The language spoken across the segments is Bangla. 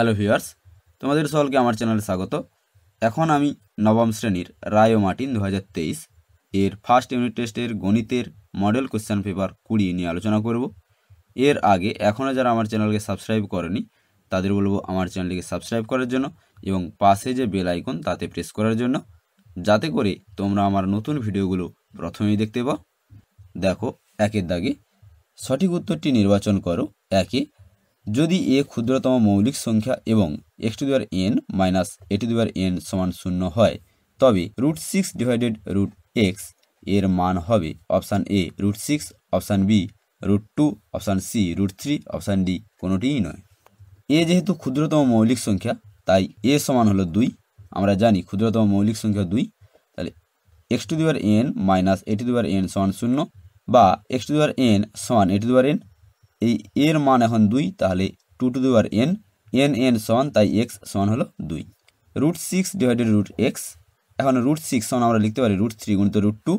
हेलो भिउয়ার্স तुम्हारे सकल के आमार चैनल स्वागत। एखन आमी नवम श्रेणीर रायो मार्टिन 2023 एर फार्स्ट यूनिट टेस्टर गणितेर मडल क्वेश्चन पेपर 20 निये आलोचना करब। एर आगे एखोनो जारा आमार चैनल के सबसक्राइब करेनी तादेर बोलबो आमार चैनल के सबसक्राइब करार जोन्नो एबं पाशे जे बेल आइकन ताते प्रेस करार जोन्नो, जाते करे तोमरा आमार नतुन भिडियोगुलो प्रथमेई देखते पाओ। देखो एकेर दागे सठिक उत्तरटी निर्वाचन करो। एके यदि ए क्षुद्रतम मौलिक संख्या एवं x to the power n minus a to the power n समान शून्य है तब root six divided root x एर मान है option A root six, option B root two, option C root three, option D कोनोटिई नय। ए जेहेतु क्षुद्रतम मौलिक संख्या ताई ए समान हलो दुई। आमरा जानी क्षुद्रतम मौलिक संख्या दुई, ताहले x to the power n minus a to the power n समान शून्य बा एक्स टू दिवार एन समान ए टू दिवार एन। एर मान एखन दुई, ताहले two to the power n n n समान ताई एक्स समान हलो दुई। Root six divided root x, एखन रूट सिक्स समान आमरा लिखते पारी रूट थ्री गुणित रूट टू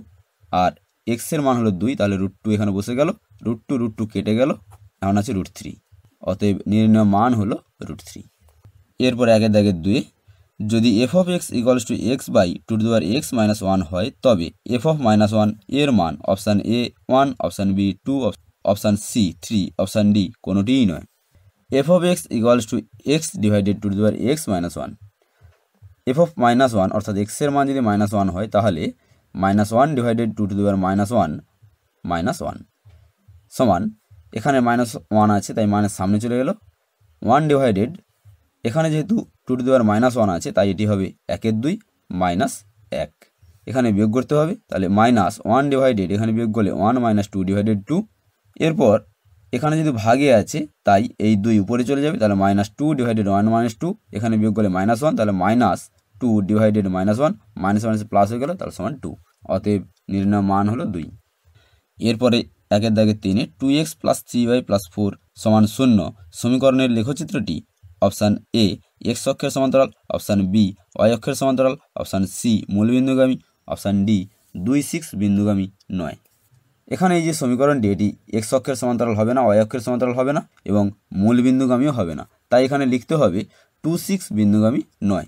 और एक्सर मान हलो दुई, ताहले रूट टू एखाने बसे गेल, रूट टू केटे गेल, एखन आछे रूट थ्री। अतएव निर्णय मान हलो रूट थ्री। एरपर एकेर दागे दुई यदि f of x equals two x by two to the power x minus one है तब एफ अफ माइनस वन एर मान option A one, option B two, option C three, option D कोनोटिई नय। F of x equals two x divided two to the power x minus one. F of minus one अर्थात एक्सर मान यदि माइनस वन है ताहले minus one divided two to the power minus one समान एखाने माइनस वन आछे ताई माइनस सामने चले गेल, वन डिवाइडेड एखाने जेहेतु two to the power minus one आछे ताई एटी हबे एकेर दुई माइनस एक। एखाने वियोग करते हबे, ताहले माइनस वन डिवाइडेड एखाने वियोग करले one minus two divided two. এরপর এখানে যদি ভাগে আছে তাই এই 2 উপরে চলে যাবে, তাহলে -2 ডিভাইডেড 1 - 2 এখানে বিয়োগ করলে -1, তাহলে -2 ডিভাইডেড -1 -1 এর প্লাস হয়ে গেল, তাহলে সমান 2। অতএব নির্ণয় মান হলো 2। এরপরে একের দাগে 3 এ 2x + 3y + 4 = 0 সমীকরণের লেখচিত্রটি অপশন এ x অক্ষের সমান্তরাল, অপশন বি y অক্ষের সমান্তরাল, অপশন সি মূলবিন্দুগামী, অপশন ডি 26 বিন্দুগামী নয়। এখানে এই যে সমীকরণটি এটি x অক্ষের সমান্তরাল হবে না, y অক্ষের সমান্তরাল হবে না এবং মূলবিন্দুগামীও হবে না, তাই এখানে লিখতে হবে 26 বিন্দুগামী নয়।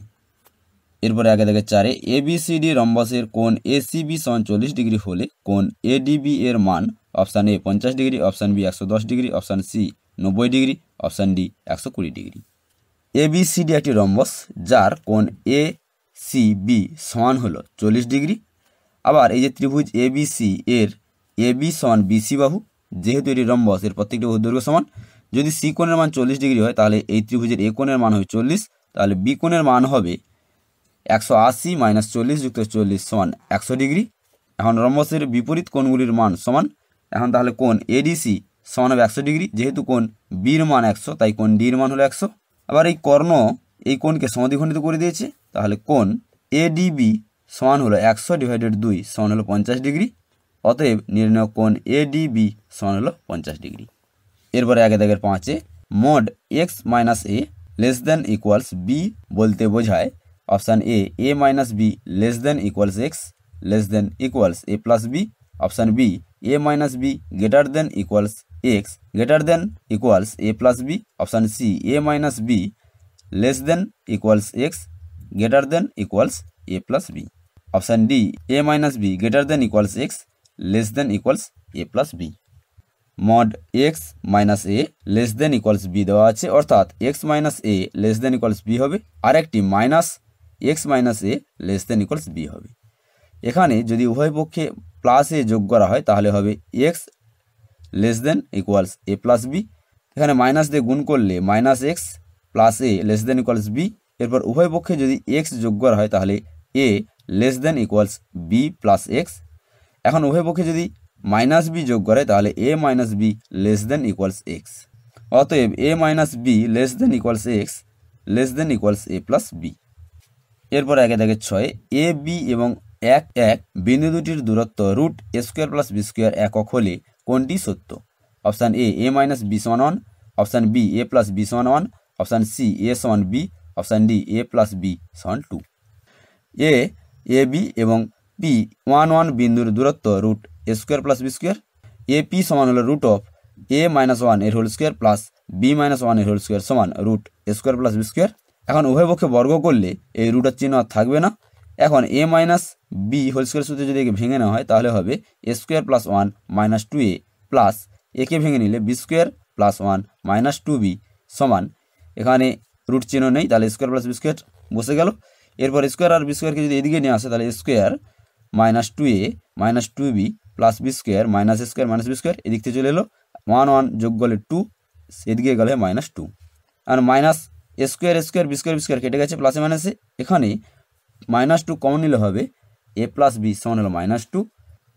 এরপরে আগে থেকে 4 এ ABCD রম্বসের কোণ ACB 40 ডিগ্রি হলে কোণ ADB এর মান option A 50 degree, option B 110 degree, option C 90 degree, option D 120 degree. ABCD একটি রম্বস যার কোণ ACB সমান হলো 40 ডিগ্রি। আবার এই যে ত্রিভুজ ABC এর AB समान BC बाहू जेहेतु एटी रम्बस एर प्रत्येकटी बाहु दैर्घ्य समान यदि C कोणेर मान 40 डिग्री हय ताहले एई त्रिभुजेर A कोणेर मान हबे 40, ताहले B कोणेर मान हबे 180 माइनस 40 जुक्त 40 समान 100 डिग्री। एखन रम्बसेर विपरीत कोणगुलिर मान समान, एखन ताहले कोण ADC समान हबे 100 डिग्री जेहेतु कोण B एर मान 100 ताई कोण D एर मान हलो 100। आबार एई कर्ण एई कोणके समद्विखण्डित करे दियेछे, ताहले कोण ADB समान हलो 100 डिवाइडेड 2 समान हलो 50 डिग्री। अतएव निर्णय कोण ADB समान हलो 50 डिग्री। এরপরে आगे देखें 5 a mod x minus a less than equals b बोलते बोझाय option A minus b less than equals x less than equals a plus b, option B a minus b greater than equals x greater than equals a plus b, option C a minus b less than equals x greater than equals a plus b, option D a minus b greater than equals x less than equals a plus b. Mod x minus a less than equals b देवा आछे अर्थात x minus a less than equals b होबे आर एकटी minus x minus a less than equals b होबे। एखाने जदि उभय पक्षे प्लस ए जोग करा हय ताहले होबे x less than equals a plus b. एखाने माइनस दिये गुण करले minus x plus a less than equals b. एरपर उभय पक्षे जदि एक्स जोग करा हय ताहले a less than equals b plus x. एखन उभय पक्षे यदि माइनस बी जोग करे ताहले a minus b less than equals x. अतएव a minus b less than equals x less than equals a plus B. एरपर आगे देखे 6 ए बी एवं एक एक बिंदु दुटिर दूरत्व root a square plus b square एকক हले कोनटी सत्य। अपशन ए माइनस बी समान one, option B a plus b समान वन, अपशन सी ए समान b, option D a plus b समान टू। ए बी एवं पी वन वन बिंदुर दूरत्व root a square plus b square. A P समान हलो root of a minus one एर whole square plus b minus one whole square समान root a square plus b square. এখন উভয় পক্ষে বর্গ করলে এই রুটের চিহ্ন আর থাকবে না। এখন a minus b whole square সূত্রে যদি একে ভেঙে নেওয়া হয় তাহলে হবে a square plus one minus two a plus একে ভেঙে নিলে b square plus one minus two b সমান এখানে রুট চিহ্ন নেই তাহলে স্কোয়ার প্লাস বি স্কোয়ার বসে গেল। এরপর স্কোয়ার আর বি স্কোয়ারকে যদি এদিকে নিয়ে আসে তাহলে square minus two a minus two b plus b square minus square minus b square এদিক থেকে চলে এলো। ওয়ান ওয়ান যোগ গেলে টু এদিকে গেলে মাইনাস টু আর minus square square b square b square কেটে গেছে প্লাসে মাইনাসে এখানে মাইনাস টু কমন নিলে হবে এ প্লাস বি সমান হলো মাইনাস টু।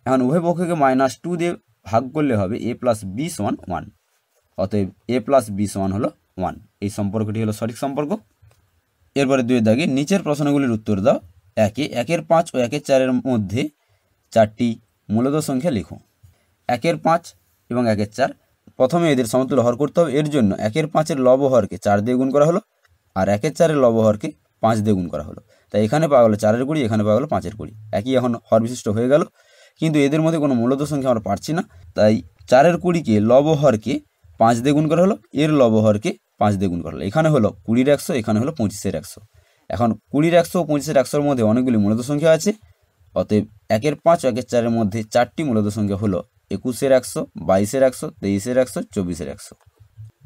এখন উভয় পক্ষকে মাইনাস টু দিয়ে ভাগ করলে হবে এ প্লাস বি সমান ওয়ান। অতএব এ প্লাস বি সমান হলো ওয়ান। এই সম্পর্কটি হলো সঠিক সম্পর্ক। এরপরে দুয়ের দাগে নিচের প্রশ্নগুলির উত্তর দাও। একে একের পাঁচ ও একের চারের মধ্যে চারটি মূলত সংখ্যা লিখো। একের পাঁচ এবং একের চার প্রথমে এদের সমতুল্য হর করতে হবে। এর জন্য একের পাঁচের লব হরকে চার দিয়ে গুণ করা হলো আর একের চারের লব হরকে পাঁচ দিয়ে গুণ করা হলো। তাই এখানে পাওয়া গেলো চারের কুড়ি, এখানে পাওয়া গেলো পাঁচের কুড়ি। একই এখন হর বিশিষ্ট হয়ে গেল কিন্তু এদের মধ্যে কোনো মূলত সংখ্যা আমরা পাচ্ছি না। তাই চারের কুড়িকে লব হরকে পাঁচ দিয়ে গুণ করা হলো, এর লব হরকে পাঁচ দিয়ে গুণ করা হলো। এখানে হলো কুড়ির একশো, এখানে হলো পঁচিশের একশো। এখন কুড়ির একশো ও পঁচিশের একশোর মধ্যে অনেকগুলি মূলত সংখ্যা আছে। অতএব একের পাঁচ ও একের চারের মধ্যে চারটি মূলত সংখ্যা হলো একুশের একশো, বাইশের একশো, তেইশের একশো, চব্বিশের একশো।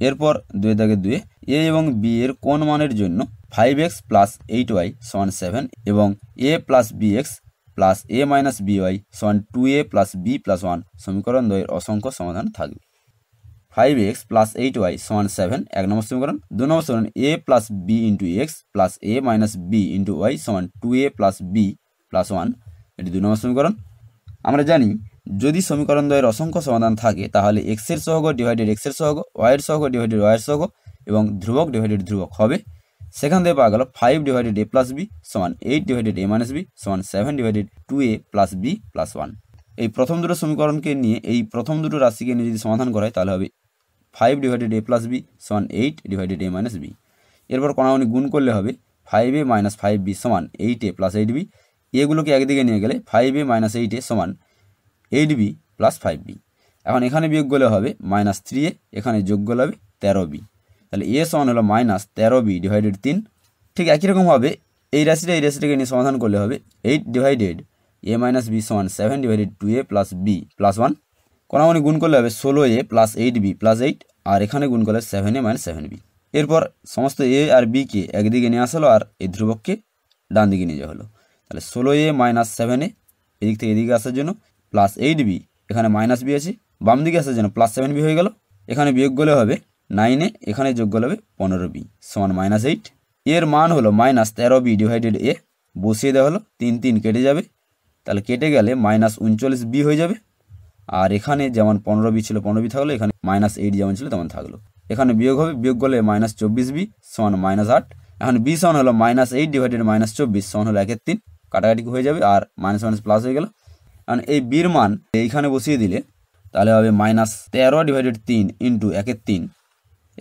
এরপর দুয়ে দাগে দুয়ে এ এবং বি এর কোন মানের জন্য five x plus eight y সমান সেভেন এবং a plus b x plus a minus b y সমান two a plus b plus one সমীকরণ দ্বয়ের অসংখ্য সমাধান থাকবে। Five x plus eight y সমান সেভেন এক নম্বর সমীকরণ। দু নম্বর সমীকরণ a plus b into x plus a minus b into y সমান two a plus b plus one, এটি দু নম্বর সমীকরণ। আমরা জানি যদি সমীকরণ দ্বয়ের অসংখ্য সমাধান থাকে তাহলে এক্সের সহগ ডিভাইডেড এক্সের সহগ, ওয়াইয়ের সহগ ডিভাইডেড ওয়াইয়ের সহগ এবং ধ্রুবক ডিভাইডেড ধ্রুবক হবে। সেখান থেকে পাওয়া গেল five divided a plus b সমান eight divided a minus b সমান seven divided two a plus b plus one. এই প্রথম দুটো সমীকরণকে নিয়ে এই প্রথম দুটো রাশিকে নিয়ে যদি সমাধান করা হয় তাহলে হবে five divided a plus b সমান eight divided a minus b. এরপর কোনাকুনি গুণ করলে হবে five a minus five b সমান eight a plus eight b. এগুলোকে একদিকে নিয়ে গেলে five a minus eight a সমান eight b plus five b. এখন এখানে বিয়োগ করলে হবে মাইনাস থ্রি এ, এখানে যোগ করলে হবে তেরো বি। তাহলে এ সমান হলো মাইনাস তেরো বি ডিভাইডেড তিন। ঠিক একই রকমভাবে এই রাশিটাকে নিয়ে সমাধান করলে হবে eight divided a minus b সমান seven divided two a plus b plus one. কোনাকুনি গুণ করলে হবে ষোলো a plus eight b plus eight আর এখানে গুণ করলে seven a minus seven b. এরপর সমস্ত এ আর বিকে একদিকে নিয়ে আসা হলো আর এই ধ্রুবককে ডান দিকে নিয়ে যাওয়া হলো। তাহলে ষোলো এ মাইনাস সেভেন এ এদিক থেকে এদিকে আসার জন্য প্লাস এইট বি, এখানে মাইনাস বি আছে, বাম দিকে আসার জন্য প্লাস সেভেন বি হয়ে গেল। এখানে বিয়োগ করলে হবে নাইন এ, এখানে যোগ করলে হবে পনেরো বি সমান মাইনাস এইট। এর মান হলো মাইনাস তেরো বি ডিভাইডেড এ, বসিয়ে দেওয়া হলো তিন তিন কেটে যাবে। তাহলে কেটে গেলে মাইনাস উনচল্লিশ বি হয়ে যাবে। আর এখানে যেমন পনেরো বি ছিল পনেরো বি থাকলো, এখানে মাইনাস এইট যেমন ছিল তেমন থাকলো। এখানে বিয়োগ হবে, বিয়োগ করলে মাইনাস চব্বিশ বি সমান মাইনাস আট। এখন বি সমান হলো মাইনাস এইট ডিভাইডেড মাইনাস চব্বিশ সমান হলো একের তিন, কাটাকাটি হয়ে যাবে আর মাইনাস মাইনাস প্লাস হয়ে গেল। কারণ এই বির মান এইখানে বসিয়ে দিলে তাহলে হবে মাইনাস তেরো ডিভাইডেড তিন ইন্টু একের তিন,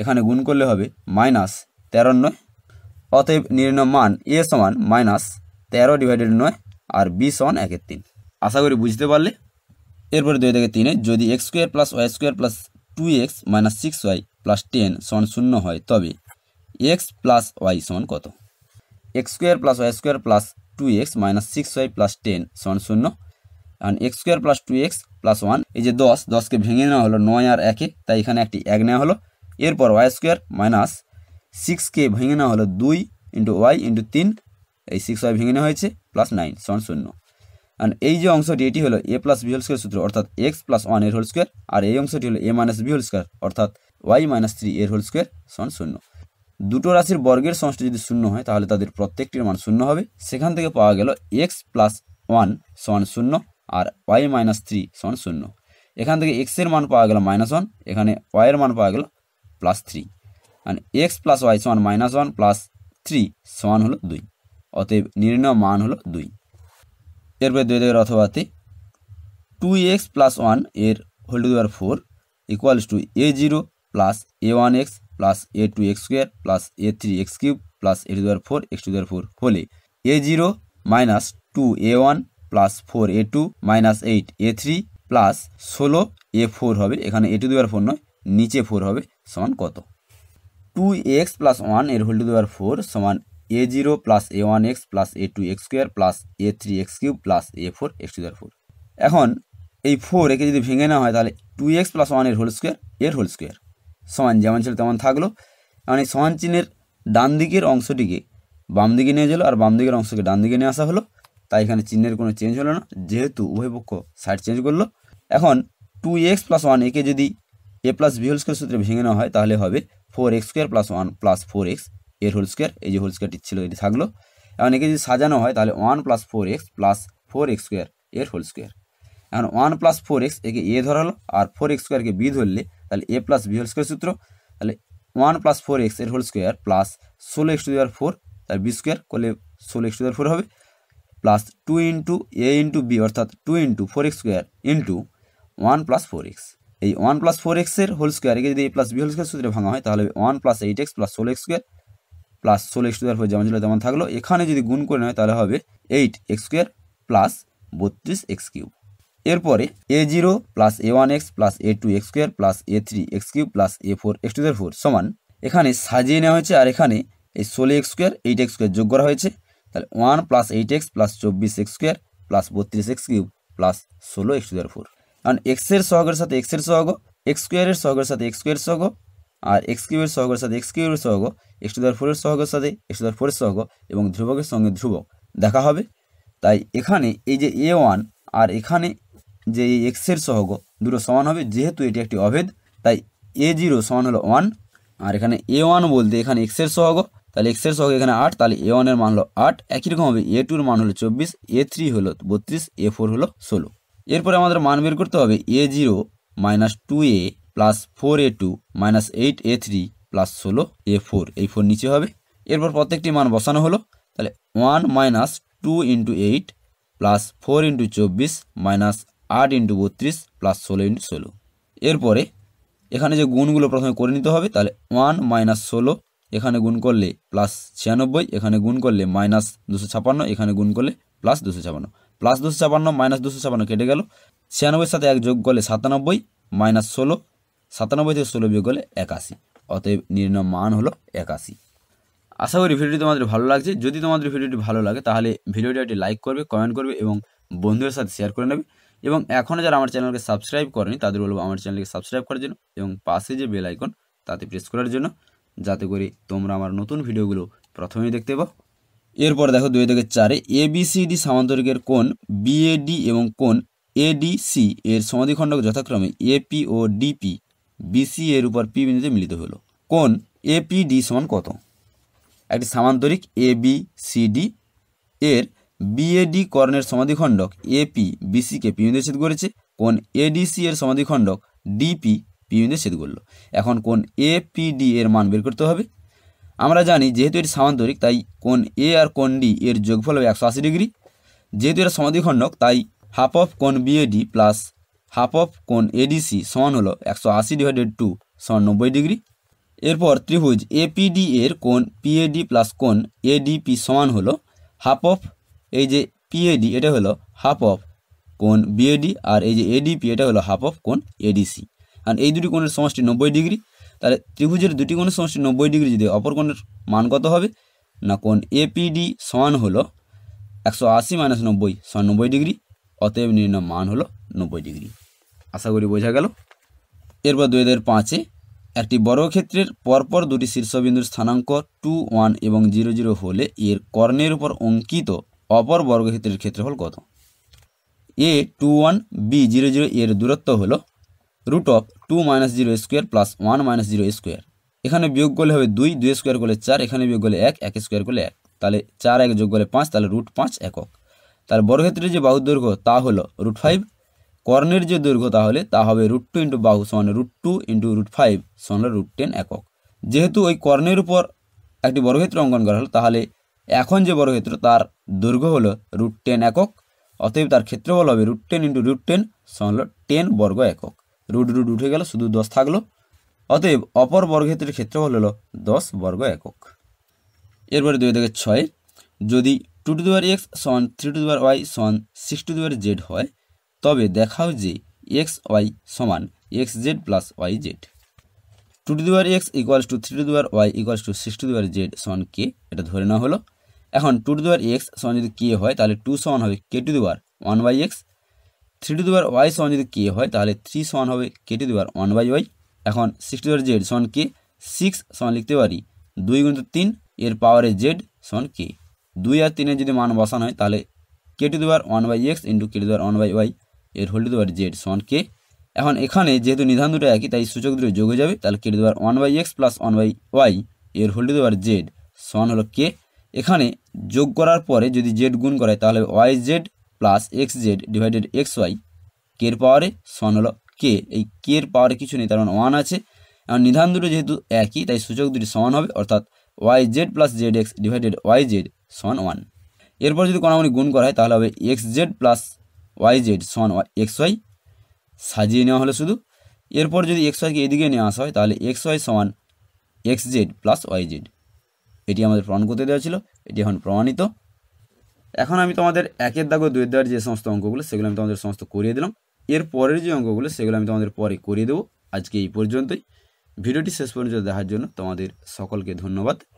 এখানে গুণ করলে হবে মাইনাস তেরো নয়। অতএব নির্ণয় মান এ সমান মাইনাস তেরো ডিভাইডেড নয় আর বি সমান একের তিন। আশা করি বুঝতে পারলে। এরপরে দুই থেকে তিনে যদি x square plus y square plus two x minus six y plus ten সমান শূন্য হয় তবে এক্স প্লাস ওয়াই সমান কত? X square plus y square plus two x minus six y plus ten সমান শূন্য। এখন x square plus two x plus one, এই যে দশ, দশকে ভেঙে নেওয়া হলো নয় আর একে, তাই এখানে একটি এক নেওয়া হলো। এরপর ওয়াই স্কোয়ার মাইনাস সিক্সকে ভেঙে নেওয়া হলো দুই ইন্টু ওয়াই ইন্টু তিন, এই সিক্স ওয়াই ভেঙে নেওয়া হয়েছে প্লাস নাইন সমান শূন্য। আর এই যে অংশটি এটি হলো a plus b whole square সূত্র অর্থাৎ এক্স প্লাস ওয়ান এর হোল স্কোয়ার আর এই অংশটি হলো a minus b whole square অর্থাৎ ওয়াই মাইনাস থ্রি এর হোল স্কোয়ার সমান শূন্য। দুটো রাশির বর্গের সমষ্টি যদি শূন্য হয় তাহলে তাদের প্রত্যেকটির মান শূন্য হবে। সেখান থেকে পাওয়া গেল এক্স প্লাস ওয়ান সমান শূন্য আর ওয়াই মাইনাস থ্রি সমান শূন্য। এখান থেকে এক্সের মান পাওয়া গেল মাইনাস ওয়ান, এখানে ওয়াইয়ের মান পাওয়া গেল প্লাস থ্রি। মানে এক্স প্লাস ওয়াই সমান মাইনাস ওয়ান প্লাস থ্রি সমান হলো দুই। অতএব নির্ণয় মান হলো দুই। এরপরে দুই থেকে অথবাতে টু এক্স প্লাস ওয়ান এর whole to the power four equals to a zero plus a one x plus a two x square plus a three x cube plus a to the power four x to the power four হলে a zero minus two a one plus four a two minus eight a three plus ষোলো এ ফোর হবে, এখানে এ টু দি পাওয়ার ফোর নয় নিচে ফোর হবে, সমান কত? टू एक्स प्लस वन एर whole to the power four समान a zero plus a one x plus a two x square plus a three x cube plus a four x to the power four. এখন এই ফোর একে যদি ভেঙে নেওয়া হয় তাহলে টু এক্স প্লাস ওয়ান এর হোল স্কোয়ার সমান যেমন ছিল তেমন থাকলো। এখন এই সমান চিহ্নের ডান দিকের অংশটিকে বাম দিকে নিয়ে গেলো আর বাম দিকের অংশকে ডান দিকে নিয়ে আসা হলো, তাই এখানে চিহ্নের কোনো চেঞ্জ হলো না যেহেতু উভয় পক্ষ সাইড চেঞ্জ করলো। এখন টু এক্স প্লাস ওয়ান একে যদি a plus b whole square সূত্রে ভেঙে নেওয়া হয় তাহলে হবে four x square plus one plus four x এর হোল স্কোয়ার, এই যে হোল স্কোয়ারটি ছিল এটি থাকলো। এখন একে যদি সাজানো হয় তাহলে one plus four x plus four x square এর হোল স্কোয়ার। এখন ওয়ান প্লাস ফোর এক্স একে এ ধরা হলো আর ফোর এক্স স্কোয়ারকে বি ধরলে তাহলে a plus b whole square সূত্র, তাহলে ওয়ান প্লাস ফোর এক্স এর হোল স্কোয়ার প্লাস ষোলো x to the power four, তাহলে বি স্কোয়ার করলে ষোলো x to the power four হবে plus two into a into b অর্থাৎ two into four x square into one plus four x. এই ওয়ান প্লাস ফোর এক্সের হোল স্কোয়ার একে যদি a plus b whole square সূত্রে ভাঙা হয় তাহলে one plus eight x plus ষোলো এক্স স্কোয়ার প্লাস ষোলো x to the power four যেমন ছিল তেমন থাকলো। এখানে যদি গুণ করে নেওয়া হয় তাহলে হবে এইট এক্স স্কোয়ার প্লাস বত্রিশ এক্স কিউব। এরপরে a zero plus a one x plus a two x square plus a three x cube plus a four x to the power four সমান এখানে সাজিয়ে নেওয়া হয়েছে আর এখানে এই ষোলো x square eight x square যোগ করা হয়েছে, তাহলে one plus eight x plus চব্বিশ এক্স স্কোয়ার প্লাস বত্রিশ এক্স কিউব প্লাস ষোলো x to the power four. কারণ এক্সের সহগের সাথে এক্সের সহগ, এক্স স্কোয়ারের সহগের সাথে এক্স স্কোয়ারের সহগ, আর এক্স কিউবের সহগের সাথে এক্স কিউবের সহগ, এক্স টু দি পাওয়ার ফোরের সহগের সাথে এক্স টু দি পাওয়ার ফোরের সহগ এবং ধ্রুবকের সঙ্গে ধ্রুবক দেখা হবে। তাই এখানে এই যে এ ওয়ান আর এখানে যে এক্সের সহগ দুটো সমান হবে যেহেতু এটি একটি অভেদ, তাই এ জিরো সমান হলো ওয়ান আর এখানে এ ওয়ান বলতে এখানে এক্সের সহগ, তাহলে এক্সের সহগ এখানে আট, তাহলে এ ওয়ানের মান হলো আট। একই রকম হবে এ টুর মান হলো চব্বিশ, এ থ্রি হলো বত্রিশ, এ ফোর হলো ষোলো। এরপরে আমাদের মান বের করতে হবে a zero minus two a plus four a two minus eight a three plus ষোলো এ ফোর, এই ফোর নিচে হবে। এরপর প্রত্যেকটি মান বসানো হলো, তাহলে one minus two into eight plus four into চব্বিশ মাইনাস আট ইন্টু বত্রিশ প্লাস ষোলো ইন্টু ষোলো। এরপরে এখানে যে গুণগুলো প্রথমে করে নিতে হবে, তাহলে ওয়ান মাইনাস ষোলো এখানে গুণ করলে প্লাস ছিয়ানব্বই, এখানে গুণ করলে মাইনাস দুশো ছাপান্ন, এখানে গুণ করলে প্লাস দুশো ছাপান্ন। প্লাস দুশো ছাপান্ন মাইনাস দুশো ছাপান্ন কেটে গেল, ছিয়ানব্বইয়ের সাথে এক যোগ করলে সাতানব্বই মাইনাস ষোলো, সাতানব্বই থেকে ষোলো বিয়োগ করলে একাশি, অতএব নির্ণয় মান হলো একাশি। আশা করি ভিডিওটি তোমাদের ভালো লাগছে। যদি তোমাদের ভিডিওটি ভালো লাগে তাহলে ভিডিওটি একটি লাইক করবে, কমেন্ট করবে এবং বন্ধুদের সাথে শেয়ার করে নেবে। এবং এখনও যারা আমার চ্যানেলকে সাবস্ক্রাইব করেনি তাদের বলবো আমার চ্যানেলকে সাবস্ক্রাইব করার জন্য এবং পাশে যে বেল আইকন তাতে প্রেস করার জন্য, যাতে করে তোমরা আমার নতুন ভিডিওগুলো প্রথমেই দেখতে পাও। এরপর দেখো দুই থেকে চারে এ বি সি ডি সামান্তরিকের কোণ বি এ ডি এবং কোণ এ ডি সি এর সমাধিখণ্ডক যথাক্রমে এ পি ও ডি পি বি সি এর উপর পি বিন্দুতে মিলিত হলো। কোণ এ পি ডি সমান কত? একটি সামান্তরিক এ বি সি ডি এর বি এ ডি কর্ণের সমাধিখণ্ডক এ পি বি সিকে পি বিন্দুতে ছেদ করেছে, কোণ এ ডি সি এর সমাধিখণ্ডক ডি পি পি বিন্দুতে ছেদ করলো। এখন কোণ এ পি ডি এর মান বের করতে হবে। আমরা জানি যেহেতু এটি সামান্তরিক তাই কোণ এ আর কোণ ডি এর যোগফল হবে 180 ডিগ্রি, যেহেতু এটা সমাধিখণ্ডক তাই হাফ অফ কোণ B A D plus half of কোণ এ ডি সি সমান হলো 180/2 সমান 90 ডিগ্রি। এরপর ত্রিভুজ এ পি ডি এর কোণ পি এ ডি প্লাস কোণ এ ডি পি সমান হলো হাফ অফ এই যে পি এ ডি এটা হলো হাফ অফ কোণ বি এ ডি আর এই যে এ ডি পি এটা হলো হাফ অফ কোণ এ ডি সি। আর এই দুটি কোণের সমষ্টি 90 ডিগ্রি, তাহলে ত্রিভুজের দুটি কোণের সমষ্টি 90 ডিগ্রি যদি অপর কোণের মান কত হবে না কোণ এ পি ডি সমান হলো 180 - 90 সমান 90 ডিগ্রি, অতএব নির্ণয় মান হলো 90 ডিগ্রি। আশা করি বোঝা গেল। এরপর 2005-এ একটি বর্গক্ষেত্রের পরপর দুটি শীর্ষবিন্দুর স্থানাঙ্ক 2, 1 এবং 0, 0 হলে এর কর্ণের উপর অঙ্কিত অপর বর্গক্ষেত্রের ক্ষেত্রফল কত? এ 2, 1, B, 0, 0 এর দূরত্ব হলো root of 2 - 0 square plus 1 - 0 square. এখানে বিয়োগ করলে হবে 2, 2 স্কোয়ার করলে 4, এখানে বিয়োগ করলে 1, 1 স্কোয়ার করলে 1, তাহলে 4, 1 যোগ করলে 5, তাহলে √5 একক। তাহলে বর্গক্ষেত্রের যে বাহুর দৈর্ঘ্য তা হলো √5, কর্ণের যে দৈর্ঘ্য তাহলে তা হবে √2 × বাহু সমান √2 × √5 সমান √10 একক। যেহেতু ওই কর্ণের উপর একটি বর্গক্ষেত্র অঙ্কন করা হলো তাহলে এখন যে বর্গক্ষেত্র তার দৈর্ঘ্য হলো √10 একক, অতএব তার ক্ষেত্রফল হবে √10 × √10 সমান হলো 10 বর্গ একক। √ উঠে গেল, শুধু 10 থাকলো, অতএব অপর বর্গক্ষেত্রের ক্ষেত্রফল হলো 10 বর্গ একক। এরপরে 2006-এ যদি 2x সমান 3y সমান 6z হয় তবে দেখাও যে xy সমান xz plus yz। Two to the power x equals to three to the power y equals to six to the power z समान के एटा धरे ना हलो एखन टू टू दिवार एक्स समान यदि के हय ताहले टू समान हबे k to the power one by x three to the power y समान यदि के हय ताहले थ्री समान हबे k to the power one by y एखन सिक्स टू दिवार जेड समान के सिक्स समान लिखते पारी दुई गुणित तीन एर पावारे जेड समान के दुई और तीन जो मान बसान है ताहले k to the power one by x into k to the power one by y एर होल टू दिवार जेड समान के এখন এখানে যেহেতু নিধান দুটো একই তাই সূচক দুটো যোগ হয়ে যাবে তাহলে k to the power 1/x + 1/y এর whole to the power z সমান হলো কে এখানে যোগ করার পরে যদি z গুণ করে তাহলে yz + xz / xy কে এর পাওয়ারে সমান হলো কে এই কে এর পাওয়ারে কিছু নেই কারণ 1 আছে এখন নিধান দুটো যেহেতু একই তাই সূচক দুটো সমান হবে অর্থাৎ yz + zx / yz সমান 1 এরপর যদি কোণাগুণি গুণ করা হয় তাহলে হবে xz + yz সমান xy সাজিয়ে নেওয়া হলো শুধু এরপর যদি xy কে এদিকে নিয়ে আসা হয় তাহলে xy সমান xz + yz এটি আমাদের প্রমাণ করতে দেওয়া ছিল এটি এখন প্রমাণিত এখন আমি তোমাদের 1 এর দাগ ও 2 এর দাগ যে সমস্ত অঙ্কগুলো সেগুলো আমি তোমাদের সমস্ত করিয়ে দিলাম এর পরের যে অঙ্কগুলো সেগুলো আমি তোমাদের পরে করিয়ে দেব আজকে এই পর্যন্তই ভিডিওটি শেষ পর্যন্ত দেখার জন্য তোমাদের সকলকে ধন্যবাদ।